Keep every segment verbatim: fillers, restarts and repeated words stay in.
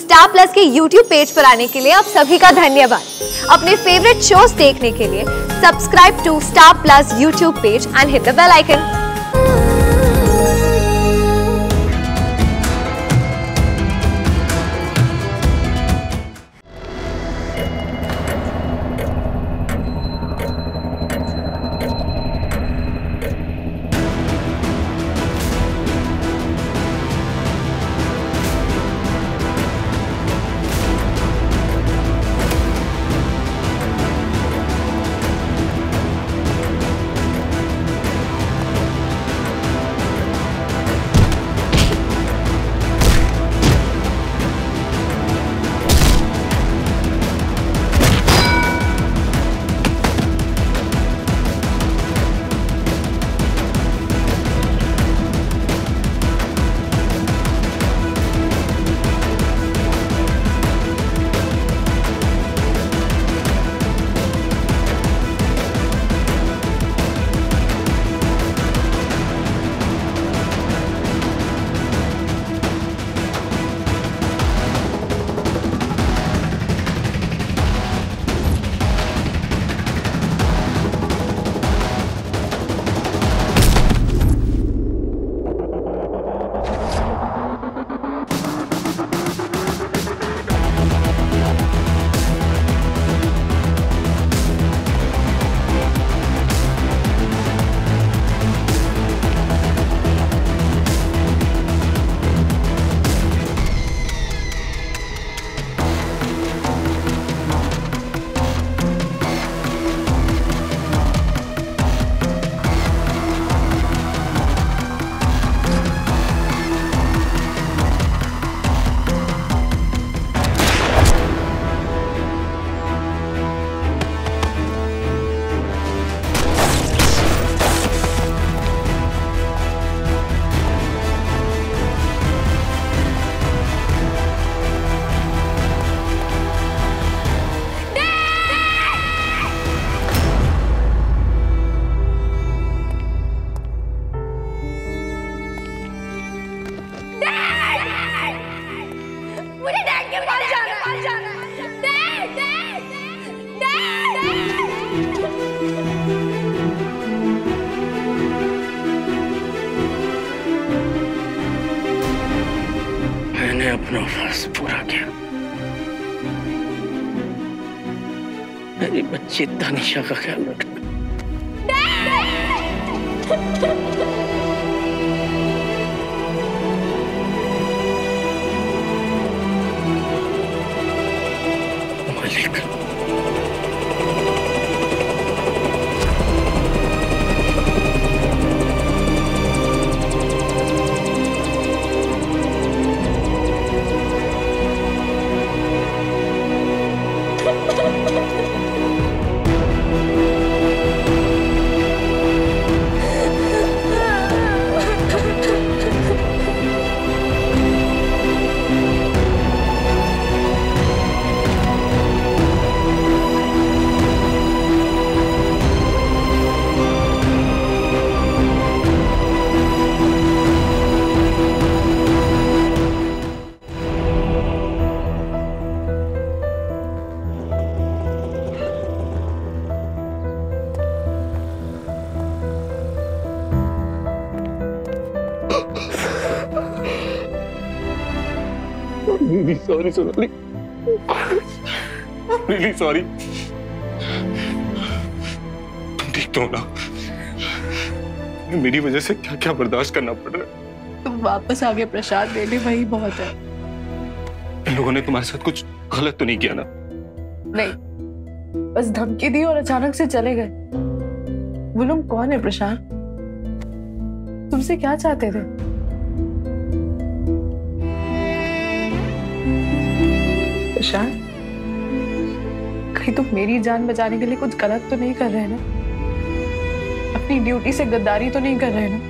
Star plus के YouTube page पर आने के लिए आप सभी का धन्यवाद। अपने फेवरेट शोज देखने के लिए subscribe to star plus YouTube page and hit the bell icon. अपना फर्ज पूरा किया। मेरी बच्ची तानिशा का ख्याल रखना। Malik, sorry Sonali, really sorry. तुम ठीक तो हो ना? मेरी वजह से क्या क्या बर्दाश्त करना पड़ रहा है। तुम वापस आ गए प्रसाद देने, वही बहुत है। इन लोगों ने तुम्हारे साथ कुछ गलत तो नहीं किया ना? नहीं, बस धमकी दी और अचानक से चले गए। वो लोग कौन है प्रसाद? तुमसे क्या चाहते थे? कहीं तुम तो मेरी जान बचाने के लिए कुछ गलत तो नहीं कर रहे ना? अपनी ड्यूटी से गद्दारी तो नहीं कर रहे ना?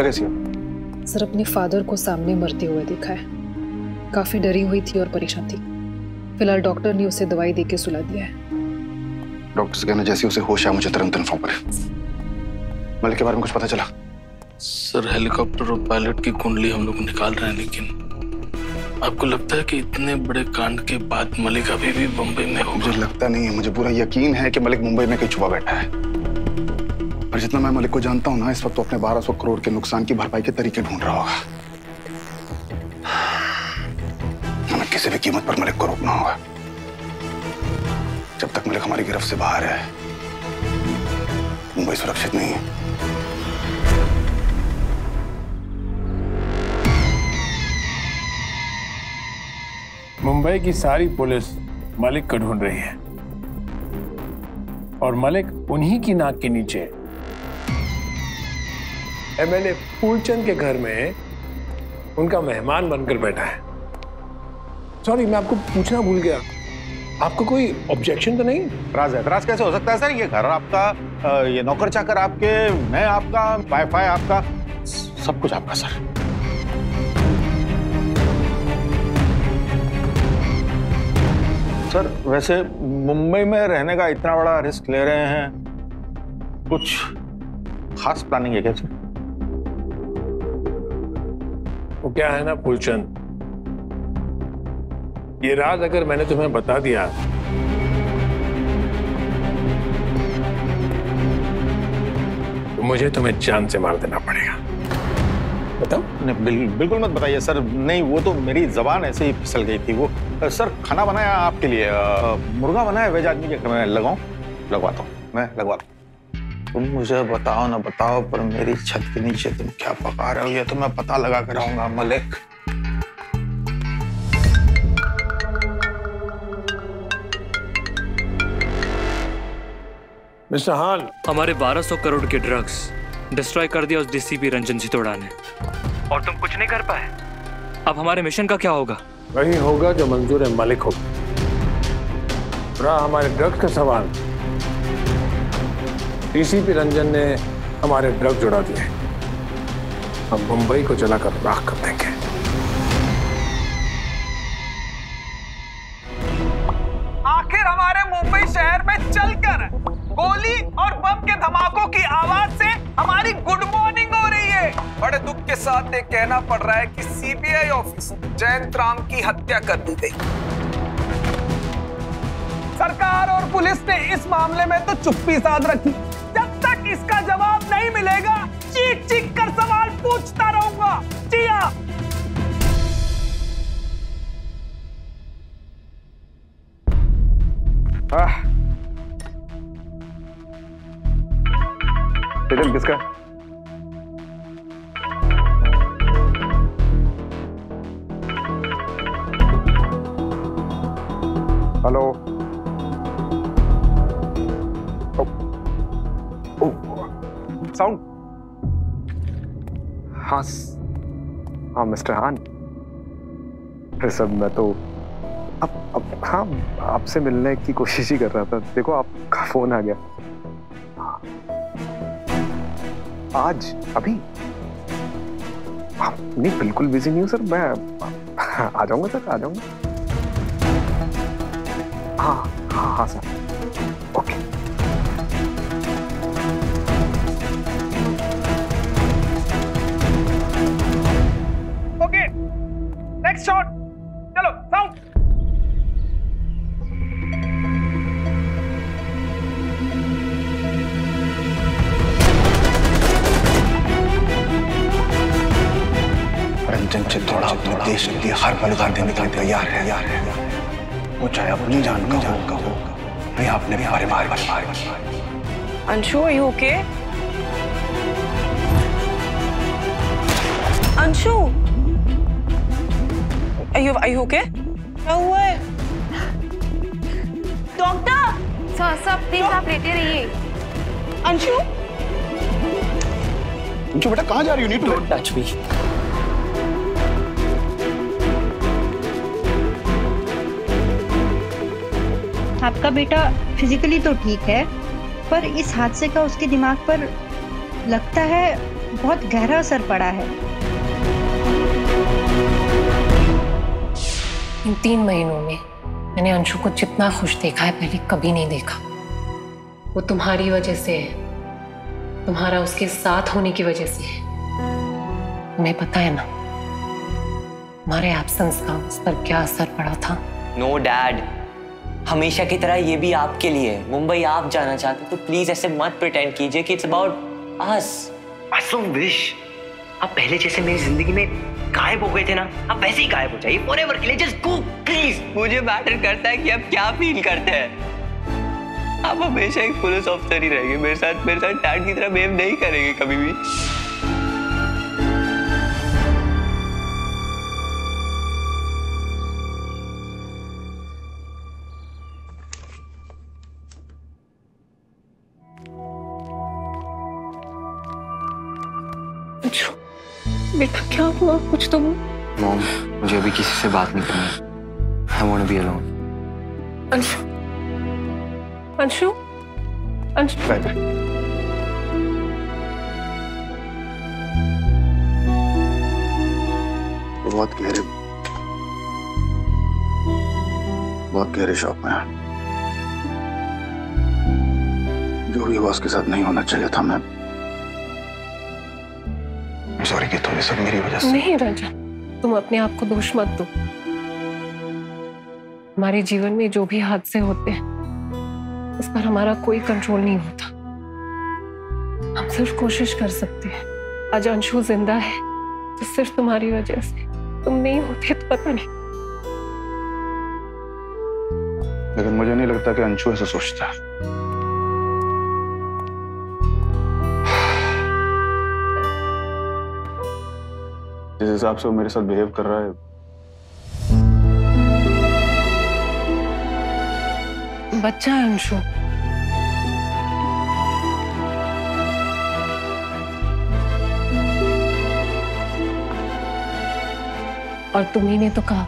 मनीषा कैसी हो? सर अपने फादर को सामने मरते हुए देखा है, काफी डरी हुई थी और परेशान थी। फिलहाल डॉक्टर ने उसे दवाई देके सुला दिया है। डॉक्टर से कहना जैसे उसे होश आया मुझे तुरंत इन्फॉर्म करें। मलिक के बारे में कुछ पता चला? सर हेलीकॉप्टर और पायलट की कुंडली हम लोग निकाल रहे हैं, लेकिन आपको लगता है कि इतने बड़े कांड के बाद मलिक अभी भी मुंबई में हो? मुझे लगता नहीं है, मुझे पूरा यकीन है कि मलिक मुंबई में कहीं छुपा बैठा है। पर जितना मैं मलिक को जानता हूँ ना, इस वक्त तो अपने बारह सौ करोड़ के नुकसान की भरपाई के तरीके ढूंढ रहा होगा। हमें किसी भी कीमत पर मलिक को रोकना होगा। जब तक मलिक हमारी गिरफ्त से बाहर है, मुंबई सुरक्षित नहीं है। मुंबई की सारी पुलिस मलिक को ढूंढ रही है और मलिक उन्हीं की नाक के नीचे। एमएलए फूलचंद के घर में उनका मेहमान बनकर बैठा है। सॉरी, मैं आपको पूछना भूल गया, आपको कोई ऑब्जेक्शन तो नहीं? राज एतराज कैसे हो सकता है सर? ये घर आपका, ये नौकर चाकर आपके, मैं आपका, वाईफाई आपका, सब कुछ आपका सर। सर वैसे मुंबई में रहने का इतना बड़ा रिस्क ले रहे हैं, कुछ खास प्लानिंग है क्या सर? वो क्या है ना फूलचंद, ये राज अगर मैंने तुम्हें बता दिया तो मुझे तुम्हें जान से मार देना पड़ेगा। बताओ? नहीं बिल, बिल्कुल मत बताइए सर। नहीं वो तो मेरी जबान ऐसे ही फिसल गई थी। वो सर खाना बनाया आपके लिए, मुर्गा बनाया वेज आदमी के। मैं लगाऊं? लगवाता हूँ, मैं लगवाता हूँ। तुम मुझे बताओ ना बताओ, पर मेरी छत के नीचे तुम क्या पका रहे हो ये तो मैं पता लगा कर आऊंगा मलिक। मिस्टर हाल, हमारे बारह सौ करोड़ के ड्रग्स डिस्ट्रॉय कर दिया उस डीसीपी रंजन चितोड़ा ने, और तुम कुछ नहीं कर पाए। अब हमारे मिशन का क्या होगा? वही होगा जो मंजूर है मलिक होगा। रहा हमारे ड्रग्स का सवाल, डीसीपी रंजन ने हमारे ड्रग जुड़ा दिए। हम मुंबई को जलाकर राख कर देंगे। आखिर हमारे मुंबई शहर में चलकर गोली और बम के धमाकों की आवाज से हमारी गुड मॉर्निंग हो रही है। बड़े दुख के साथ ये कहना पड़ रहा है कि सीबीआई ऑफिसर जयंत राम की हत्या कर दी गई। सरकार और पुलिस ने इस मामले में तो चुप्पी साध रखी। जब तक इसका जवाब नहीं मिलेगा चीख चीख कर सवाल पूछता रहूंगा। जी हाँ, टेटल किसका? हेलो। साउंड। हाँ हाँ मिस्टर हान, अरे सब मैं तो अब अब हाँ आपसे मिलने की कोशिश ही कर रहा था। देखो आपका फोन आ गया आज अभी। नहीं बिल्कुल बिजी नहीं हूँ सर, मैं आ जाऊंगा सर, आ जाऊंगा। हाँ हाँ हाँ sir, okay. Okay next shot, चलो साउंड। चितोड़ा अपने देश के लिए हर पल देने के लिए तैयार है। वो चाहे अपनी जान का हो का हो, मैं अपने परिवार का। Anshu are you okay? Anshu are you okay? क्या हुआ है? डॉक्टर सर सब प्लीज आप लेते रहिए। अंशु अंशु बेटा कहाँ जा रही हो? Need to touch me. आपका बेटा फिजिकली तो ठीक है, पर इस हादसे का उसके दिमाग पर लगता है बहुत गहरा असर पड़ा है। इन तीन महीनों में मैंने अंशु को जितना खुश देखा है पहले कभी नहीं देखा। वो तुम्हारी वजह से है, तुम्हारा उसके साथ होने की वजह से है। तुम्हें पता है ना हमारे एब्सेंस का उस पर क्या असर पड़ा था। नो डैड, हमेशा की तरह ये भी आपके लिए है। मुंबई आप जाना चाहते तो प्लीज ऐसे मत प्रिटेंड कीजिए कि it's about us. I so wish आप पहले जैसे मेरी जिंदगी में गायब हो गए थे ना, आप वैसे ही गायब हो जाइए फॉरएवर के लिए। Just go please. मुझे मैटर करता है कि आप क्या फील करते हैं। आप हमेशा एक पुलिस ऑफिसर ही रहेंगे मेरे साथ। मेरे साथ डैड की तरह बिहेव नहीं करेंगे कभी भी। बेटा क्या हुआ? कुछ तो मॉम, मुझे अभी किसी से बात नहीं करनी। I want to be alone. Anshu, Anshu, Anshu. बहुत गहरे, बहुत गहरे शौक में है। जो भी हुआ उसके साथ नहीं होना चाहिए था। मैं सॉरी कि तुम सब मेरी वजह से। नहीं रंजन, तुम अपने आप को दोष मत दो। हमारे जीवन में जो भी हादसे होते हैं उस पर हमारा कोई कंट्रोल नहीं होता। हम सिर्फ कोशिश कर सकते हैं। आज अंशु जिंदा है तो सिर्फ तुम्हारी वजह से। तुम नहीं होते तो पता नहीं। लेकिन मुझे नहीं लगता कि अंशु ऐसा सोचता है। जिस हिसाब से वो मेरे साथ बिहेव कर रहा है, बच्चा है अंशु। और तुम्ही ने तो कहा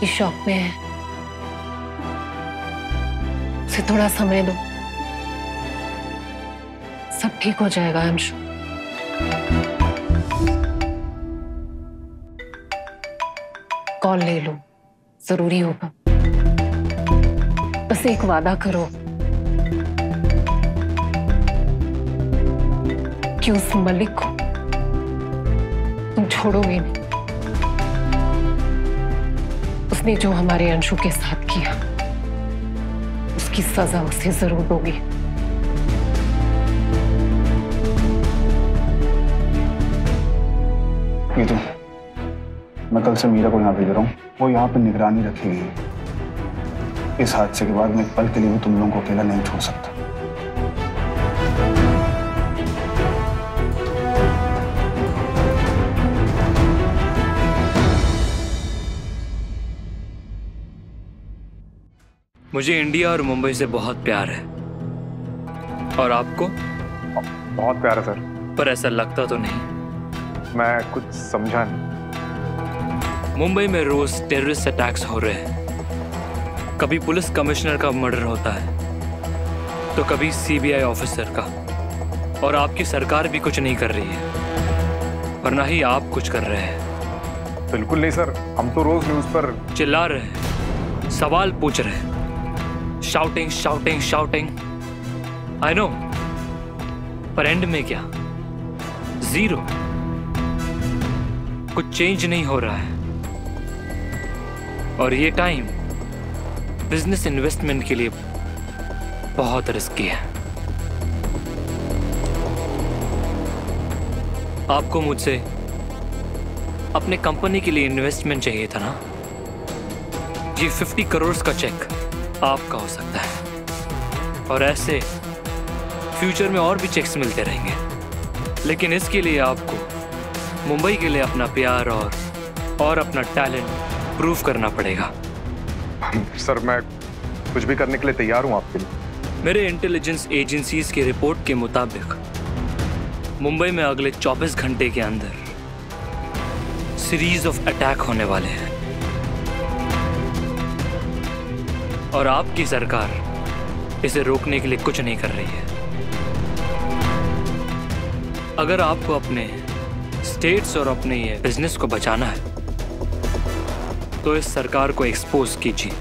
कि शॉक में है, उसे थोड़ा समय दो, सब ठीक हो जाएगा अंशु। कॉल ले लो, जरूरी होगा। बस एक वादा करो कि उस मलिक को तुम छोड़ोगे नहीं। उसने जो हमारे अंशु के साथ किया उसकी सजा उसे जरूर दोगे। मैं कल से मीरा को यहाँ भेज रहा हूँ, वो यहाँ पर निगरानी रखेगी। इस हादसे के बाद मैं एक पल के लिए भी तुम लोगों को अकेला नहीं छोड़ सकता। मुझे इंडिया और मुंबई से बहुत प्यार है। और आपको? बहुत प्यार है सर। पर ऐसा लगता तो नहीं। मैं कुछ समझा नहीं। मुंबई में रोज टेररिस्ट अटैक्स हो रहे हैं। कभी पुलिस कमिश्नर का मर्डर होता है तो कभी सीबीआई ऑफिसर का। और आपकी सरकार भी कुछ नहीं कर रही है और ना ही आप कुछ कर रहे हैं। बिल्कुल नहीं सर, हम तो रोज न्यूज पर चिल्ला रहे हैं, सवाल पूछ रहे हैं। Shouting shouting shouting I know, पर एंड में क्या? जीरो। कुछ चेंज नहीं हो रहा है। और ये टाइम बिजनेस इन्वेस्टमेंट के लिए बहुत रिस्की है। आपको मुझसे अपने कंपनी के लिए इन्वेस्टमेंट चाहिए था ना? ये पचास करोड़ का चेक आपका हो सकता है। और ऐसे फ्यूचर में और भी चेक्स मिलते रहेंगे। लेकिन इसके लिए आपको मुंबई के लिए अपना प्यार और, और अपना टैलेंट प्रूफ करना पड़ेगा। सर मैं कुछ भी करने के लिए तैयार हूँ आपके लिए। मेरे इंटेलिजेंस एजेंसीज की रिपोर्ट के मुताबिक मुंबई में अगले चौबीस घंटे के अंदर सीरीज ऑफ अटैक होने वाले हैं। और आपकी सरकार इसे रोकने के लिए कुछ नहीं कर रही है। अगर आपको अपने स्टेट्स और अपने ये बिजनेस को बचाना है तो इस सरकार को एक्सपोज कीजिए।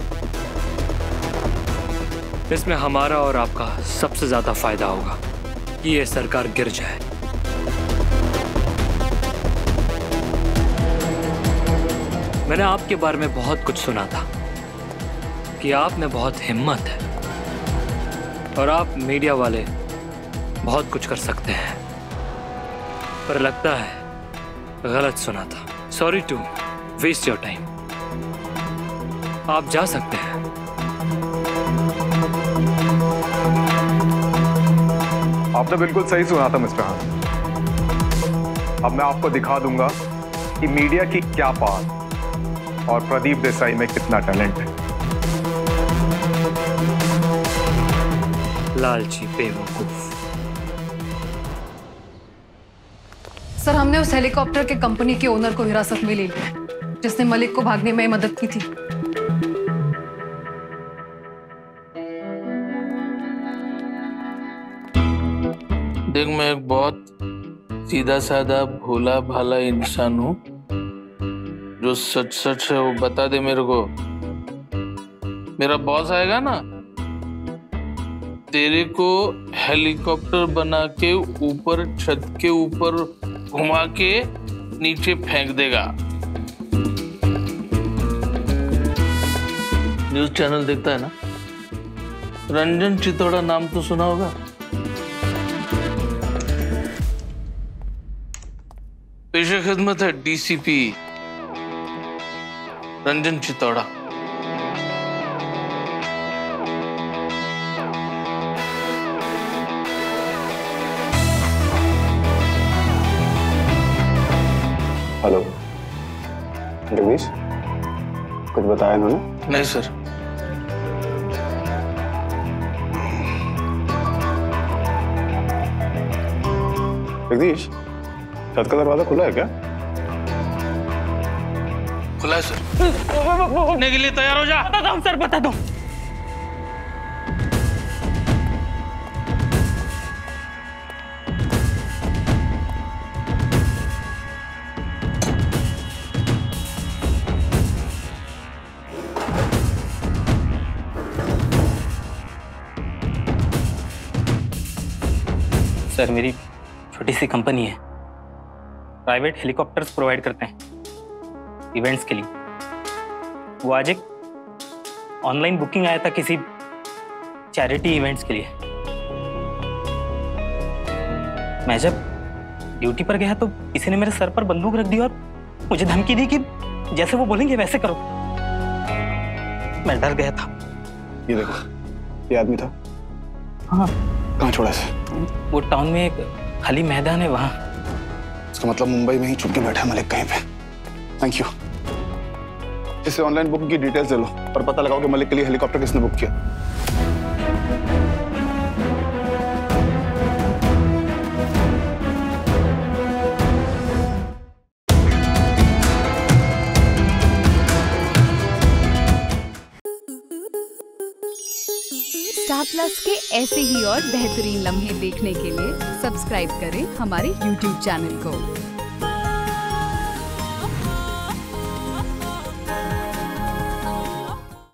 इसमें हमारा और आपका सबसे ज्यादा फायदा होगा कि ये सरकार गिर जाए। मैंने आपके बारे में बहुत कुछ सुना था कि आप में बहुत हिम्मत है और आप मीडिया वाले बहुत कुछ कर सकते हैं, पर लगता है गलत सुना था। Sorry to waste your time. आप जा सकते हैं। आपने बिल्कुल सही सुना था मिस्टर हां। अब मैं आपको दिखा दूंगा कि मीडिया की क्या पावर और प्रदीप देसाई में कितना टैलेंट है। लालची बेवकूफ। सर, हमने उस हेलीकॉप्टर के कंपनी के ओनर को हिरासत में ले लिया जिसने मलिक को भागने में मदद की थी। देख, मैं एक बहुत सीधा साधा भोला भाला इंसान हूँ। जो सच सच है वो बता दे मेरे को। मेरा बॉस आएगा ना, तेरे को हेलीकॉप्टर बना के ऊपर छत के ऊपर घुमा के नीचे फेंक देगा। न्यूज चैनल देखता है ना? रंजन चितोड़ा नाम तो सुना होगा। पेशे खिदमत है डीसीपी रंजन चितोड़ा। हेलो रमेश, कुछ बताया इन्होंने? नहीं सर। जगदीश, छत का दरवाजा खुला है क्या? खुला है सर। उठने के लिए तैयार हो जा। बता दो सर, बता दो। सर, मेरी छोटी सी कंपनी है, प्राइवेट हेलीकॉप्टर्स प्रोवाइड करते हैं इवेंट्स के लिए। वो आज एक ऑनलाइन बुकिंग आया था किसी चैरिटी इवेंट्स के लिए। मैं जब ड्यूटी पर गया तो किसी ने मेरे सर पर बंदूक रख दी और मुझे धमकी दी कि जैसे वो बोलेंगे वैसे करो। मैं डर गया था। ये देखो, ये आदमी था। हाँ, कहाँ छोड़ा है? वो टाउन में एक खाली मैदान है, वहाँ। इसका मतलब मुंबई में ही छुप के बैठा है मलिक कहीं पे। Thank you. इसे ऑनलाइन बुकिंग की डिटेल्स दे लो और पता लगाओ कि मलिक के लिए हेलीकॉप्टर किसने बुक किया। स्टार प्लस के ऐसे ही और बेहतरीन लम्हे देखने के लिए सब्सक्राइब करें हमारे यूट्यूब चैनल को।